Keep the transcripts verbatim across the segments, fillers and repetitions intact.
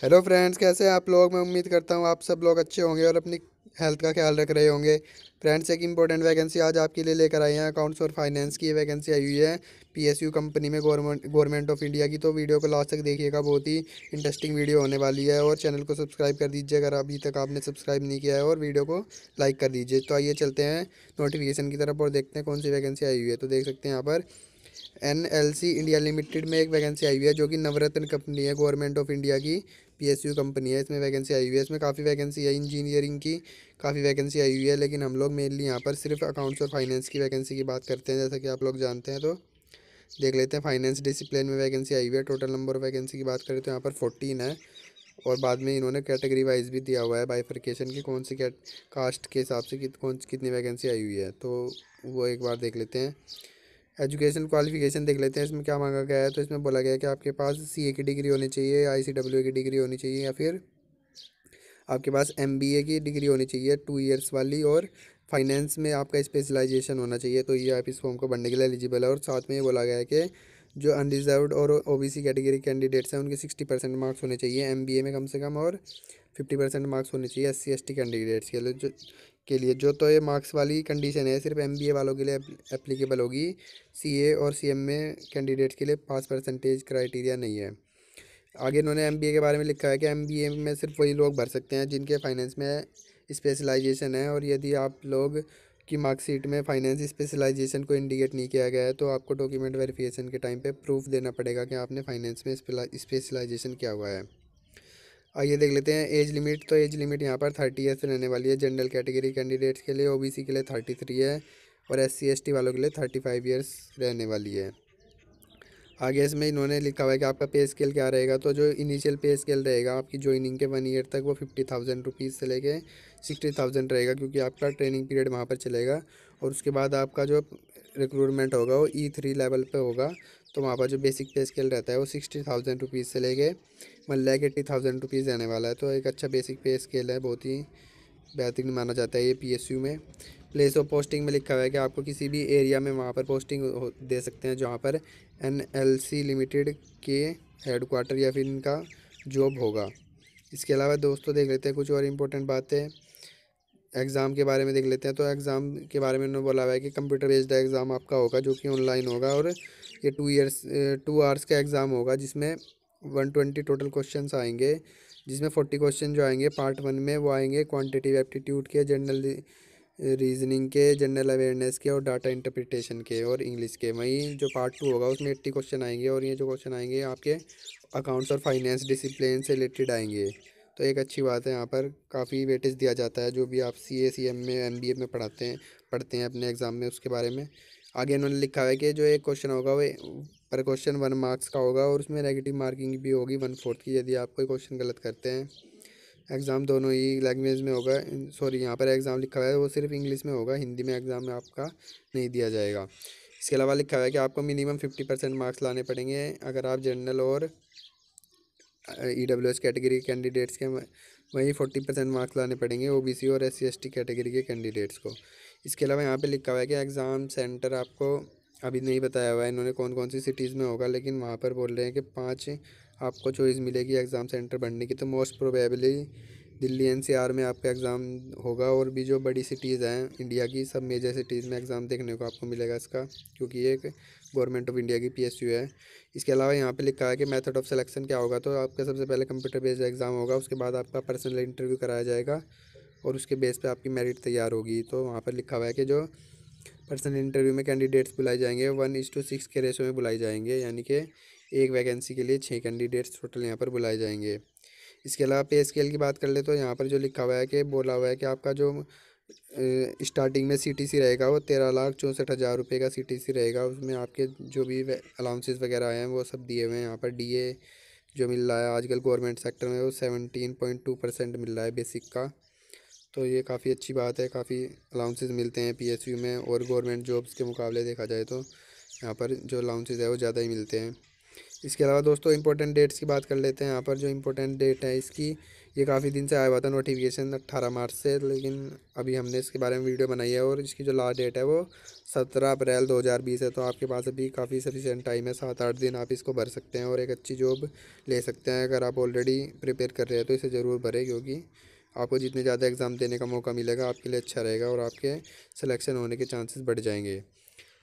Hello friends, कैसे हैं आप लोग। मैं उम्मीद करता हूं आप सब लोग अच्छे होंगे और अपनी हेल्थ का ख्याल रख रहे होंगे। फ्रेंड्स, एक इंपॉर्टेंट वैकेंसी आज आपके लिए लेकर आए हैं। अकाउंट्स और फाइनेंस की वैकेंसी आई हुई है पीएसयू कंपनी में, गवर्नमेंट गवर्नमेंट ऑफ इंडिया की। तो वीडियो को लास्ट तक देखिएगा, बहुत ही इंटरेस्टिंग वीडियो होने वाली है। और चैनल को सब्सक्राइब कर दीजिए अगर अभी तक आपने सब्सक्राइब नहीं किया है, और वीडियो को लाइक कर दीजिए। तो आइए चलते हैं नोटिफिकेशन की तरफ और देखते हैं कौन सी वैकेंसी आई हुई है। तो देख सकते हैं यहाँ पर एनएलसी इंडिया लिमिटेड में एक वैकेंसी आई हुई है, जो कि नवरत्न कंपनी है, गवर्नमेंट ऑफ इंडिया की पीएसयू कंपनी है। इसमें वैकेंसी आई हुई है। इसमें काफ़ी वैकेंसी है, इंजीनियरिंग की काफ़ी वैकेंसी आई हुई है, लेकिन हम लोग मेनली यहाँ पर सिर्फ अकाउंट्स और फाइनेंस की वैकेंसी की बात करते हैं, जैसा कि आप लोग जानते हैं। तो देख लेते हैं, फाइनेंस डिसिप्लिन में वैकेंसी आई हुई है। टोटल नंबर ऑफ वैकेंसी की बात करें तो यहाँ पर फोर्टीन है, और बाद में इन्होंने कैटेगरी वाइज भी दिया हुआ है बाइफर्केशन की, कौन सी कास्ट के हिसाब से कौन कितनी वैकेंसी आई हुई है। तो वो एक बार देख लेते हैं। एजुकेशन क्वालिफिकेशन देख लेते हैं, इसमें क्या मांगा गया है। तो इसमें बोला गया है कि आपके पास सीए की डिग्री होनी चाहिए, आईसीडब्ल्यूए की डिग्री होनी चाहिए, या फिर आपके पास एमबीए की डिग्री होनी चाहिए टू इयर्स वाली, और फाइनेंस में आपका स्पेशलाइजेशन होना चाहिए। तो ये आप इस फॉर्म को भरने के लिए एलिजिबल है। और साथ में ये बोला गया है कि जो अनरिजर्व्ड और ओबीसी कैटेगरी कैंडिडेट्स हैं उनके सिक्सटी परसेंट मार्क्स होने चाहिए एमबीए में कम से कम, और फिफ्टी परसेंट मार्क्स होने चाहिए एससी एसटी कैंडिडेट्स के लिए जो के लिए जो तो ये मार्क्स वाली कंडीशन है सिर्फ एमबीए वालों के लिए एप्लीकेबल होगी। सीए और सीएमए कैंडिडेट्स के लिए पाँच परसेंटेज क्राइटेरिया नहीं है। आगे इन्होंने एमबीए के बारे में लिखा है कि एमबीए में सिर्फ वही लोग भर सकते हैं जिनके फाइनेंस में स्पेशलाइजेशन है, और यदि आप लोग की मार्कशीट में फाइनेंस स्पेशलाइजेशन को इंडिकेट नहीं किया गया है तो आपको डॉक्यूमेंट वेरिफिकेशन के टाइम पे प्रूफ देना पड़ेगा कि आपने फाइनेंस में स्पेशलाइजेशन किया हुआ है। आइए देख लेते हैं एज लिमिट। तो एज लिमिट यहाँ पर थर्टी ईयर्स रहने वाली है जनरल कैटेगरी कैंडिडेट्स के लिए। ओबीसी के लिए थर्टी थ्री है, और एससी एसटी वालों के लिए थर्टी फाइव ईयर्स रहने वाली है। आगे इसमें इन्होंने लिखा हुआ है कि आपका पे स्केल क्या रहेगा। तो जो इनिशियल पे स्केल रहेगा आपकी ज्वाइनिंग के वन ईयर तक, वो फिफ्टी थाउजेंड रुपीज़ से लेके सिक्सटी थाउजेंड रहेगा, क्योंकि आपका ट्रेनिंग पीरियड वहाँ पर चलेगा। और उसके बाद आपका जो रिक्रूटमेंट होगा वो ई थ्री लेवल पे होगा। तो वहाँ पर जो बेसिक पे स्केल रहता है वो सिक्सटी थाउजेंड रुपीज़ से लेके one lakh eighty thousand rupees रहने वाला है। तो एक अच्छा बेसिक पे स्केल है, बहुत ही बेहतरीन माना जाता है ये पी एस यू में। प्लेस ऑफ पोस्टिंग में लिखा हुआ है कि आपको किसी भी एरिया में वहाँ पर पोस्टिंग दे सकते हैं जहाँ पर एनएलसी लिमिटेड के हेडक्वार्टर या फिर इनका जॉब होगा। इसके अलावा दोस्तों देख लेते हैं कुछ और इम्पोर्टेंट बातें एग्ज़ाम के बारे में देख लेते हैं। तो एग्ज़ाम के बारे में उन्होंने बोला हुआ है कि कंप्यूटर बेस्ड एग्ज़ाम आपका होगा, जो कि ऑनलाइन होगा, और ये टू ईयर्स टू आवर्स का एग्ज़ाम होगा, जिसमें वन ट्वेंटी टोटल क्वेश्चन आएंगे, जिसमें फोर्टी क्वेश्चन जो आएंगे पार्ट वन में वो आएंगे क्वांटिटेटिव एप्टीट्यूड के, जनरल रीजनिंग के, जनरल अवेयरनेस के, और डाटा इंटरप्रिटेशन के, और इंग्लिश के। वहीं जो पार्ट टू होगा उसमें अस्सी क्वेश्चन आएंगे, और ये जो क्वेश्चन आएंगे आपके अकाउंट्स और फाइनेंस डिसिप्लिन से रिलेटेड आएंगे। तो एक अच्छी बात है, यहाँ पर काफ़ी वेटेज दिया जाता है जो भी आप सी ए सी एम में एम बी ए में पढ़ाते हैं पढ़ते हैं अपने एग्ज़ाम में, उसके बारे में। आगे इन्होंने लिखा है कि जो एक क्वेश्चन होगा वो पर क्वेश्चन वन मार्क्स का होगा, और उसमें नेगेटिव मार्किंग भी होगी वन फोर्थ की यदि आप कोई क्वेश्चन गलत करते हैं। एग्ज़ाम दोनों ही लैंग्वेज में होगा, सॉरी यहाँ पर एग्ज़ाम लिखा हुआ है वो सिर्फ इंग्लिश में होगा, हिंदी में एग्ज़ाम में आपका नहीं दिया जाएगा। इसके अलावा लिखा हुआ है कि आपको मिनिमम फिफ्टी परसेंट मार्क्स लाने पड़ेंगे अगर आप जनरल और ईडब्ल्यूएस कैटेगरी कैंडिडेट्स के, वहीं फोर्टी परसेंट मार्क्स लाने पड़ेंगे ओबीसी और एससी एसटी कैटेगरी के कैंडिडेट्स को। इसके अलावा यहाँ पर लिखा हुआ है कि एग्ज़ाम सेंटर आपको अभी नहीं बताया हुआ है इन्होंने कौन कौन सी सिटीज़ में होगा, लेकिन वहाँ पर बोल रहे हैं कि पाँच आपको चॉइस मिलेगी एग्ज़ाम सेंटर भरने की। तो मोस्ट प्रोबेबली दिल्ली एनसीआर में आपका एग्ज़ाम होगा, और भी जो बड़ी सिटीज़ हैं इंडिया की, सब मेजर सिटीज़ में एग्ज़ाम देखने को आपको मिलेगा इसका, क्योंकि ये एक गवर्नमेंट ऑफ इंडिया की पीएसयू है। इसके अलावा यहाँ पे लिखा है कि मेथड ऑफ सिलेक्शन क्या होगा। तो आपका सबसे पहले कंप्यूटर बेस्ड एग्ज़ाम होगा, उसके बाद आपका पर्सनल इंटरव्यू कराया जाएगा, और उसके बेस पर आपकी मेरिट तैयार होगी। तो वहाँ पर लिखा हुआ है कि जो पर्सनल इंटरव्यू में कैंडिडेट्स बुलाए जाएंगे वन इस टू सिक्स के रेशो में बुलाए जाएंगे, यानी कि एक वैकेंसी के लिए छः कैंडिडेट्स टोटल यहाँ पर बुलाए जाएंगे। इसके अलावा पे स्केल की बात कर ले तो यहाँ पर जो लिखा हुआ है कि बोला हुआ है कि आपका जो स्टार्टिंग में सीटीसी रहेगा वो तेरह लाख चौंसठ हज़ार रुपये का सीटीसी रहेगा। उसमें आपके जो भी अलाउंसेस वगैरह आए हैं वो सब दिए हुए हैं। यहाँ पर डीए जो मिल रहा है आजकल गवर्नमेंट सेक्टर में वो सेवनटीन पॉइंट टू परसेंट मिल रहा है बेसिक का। तो ये काफ़ी अच्छी बात है, काफ़ी अलाउंसेस मिलते हैं पीएसयू में, और गवर्नमेंट जॉब्स के मुकाबले देखा जाए तो यहाँ पर जो अलाउंसेस है वो ज़्यादा ही मिलते हैं। इसके अलावा दोस्तों इंपॉर्टेंट डेट्स की बात कर लेते हैं। यहाँ पर जो इंपॉर्टेंट डेट है इसकी, ये काफ़ी दिन से आया हुआ था नोटिफिकेशन अट्ठारह मार्च से, लेकिन अभी हमने इसके बारे में वीडियो बनाई है और इसकी जो लास्ट डेट है वो सत्रह अप्रैल दो हज़ार बीस है। तो आपके पास अभी काफ़ी सफिशेंट टाइम है, सात आठ दिन आप इसको भर सकते हैं और एक अच्छी जॉब ले सकते हैं। अगर आप ऑलरेडी प्रिपेयर कर रहे हैं तो इसे ज़रूर भरें, क्योंकि आपको जितने ज़्यादा एग्ज़ाम देने का मौका मिलेगा आपके लिए अच्छा रहेगा और आपके सिलेक्शन होने के चांसेस बढ़ जाएंगे।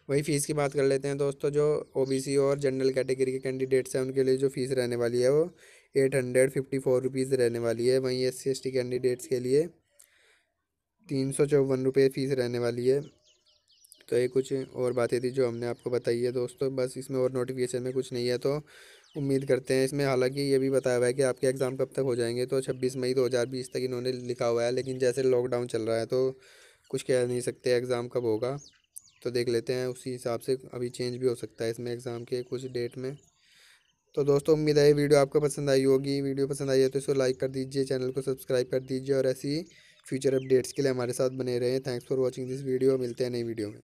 वही फ़ीस की बात कर लेते हैं दोस्तों। जो ओबीसी और जनरल कैटेगरी के कैंडिडेट्स हैं उनके लिए जो फ़ीस रहने वाली है वो eight hundred fifty four rupees रहने वाली है। वहीं S C S T candidates के लिए तीन सौ चौवन रुपये फ़ीस रहने वाली है। तो ये कुछ और बातें थी जो हमने आपको बताई है दोस्तों। बस इसमें और नोटिफिकेशन में कुछ नहीं है, तो उम्मीद करते हैं इसमें। हालांकि ये भी बताया हुआ है कि आपके एग्ज़ाम कब तक हो जाएंगे, तो छब्बीस मई दो हज़ार बीस तक इन्होंने लिखा हुआ है, लेकिन जैसे लॉकडाउन चल रहा है तो कुछ कह नहीं सकते एग्ज़ाम कब होगा, तो देख लेते हैं। उसी हिसाब से अभी चेंज भी हो सकता है इसमें एग्ज़ाम के कुछ डेट में। तो दोस्तों उम्मीद है ये वीडियो आपको पसंद आई होगी। वीडियो पसंद आई है तो इसको लाइक कर दीजिए, चैनल को सब्सक्राइब कर दीजिए और ऐसी फ्यूचर अपडेट्स के लिए हमारे साथ बने रहें। Thanks for watching this video. मिलते हैं नई वीडियो में।